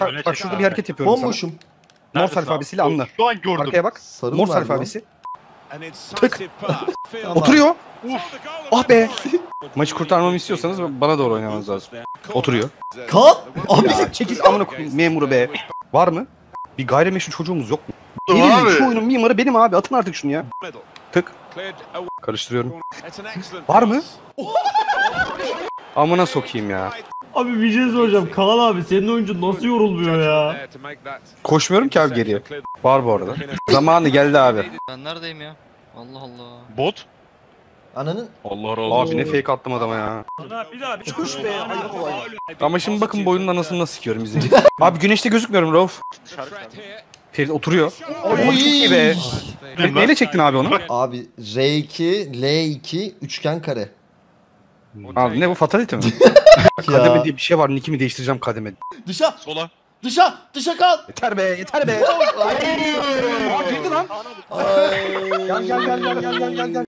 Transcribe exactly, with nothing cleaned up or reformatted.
Bak, bak şurada abi. Bir hareket yapıyorum. Bomboşum. Mor alfabesiyle anla. Şu an gördüm. Arkaya bak. Mor alfabesi. Tık. Oturuyor. Uf. Ah be. Maçı kurtarmamı istiyorsanız bana doğru oynamanız lazım. Oturuyor. Kalk. Abi çekil amına koyayım memuru be. Var mı? Bir gayrimeşru çocuğumuz yok mu? Benim şu oyunun mimarı benim abi. Atın artık şunu ya. Tık. Karıştırıyorum. Var mı? Amına sokayım ya. Abi bir şey soracağım. Kaan abi senin oyuncun nasıl yorulmuyor ya? Koşmuyorum ki abi geriye. Var bu arada. Zamanı geldi abi. Ben neredeyim ya? Allah Allah. Bot? Ananın. Allah razı olsun. Abi ne fake attım adama ya. Bir daha bir çıkış be. Ama şimdi bakın boynunun anasını nasıl sikiyorum izleyin. Abi güneşte gözükmüyorum Rauf. Ferit oturuyor. Oy be. Ferit neyle çektin abi onu? Abi R iki L iki üçgen kare. Abi ne bu fatality mi? Kademe diye bir şey var. Nick'imi değiştireceğim kademe. Dışa. Sola. Dışa. Dışa kal. Yeter be. Yeter be. Aa girdi lan. Gel gel gel gel gel gel.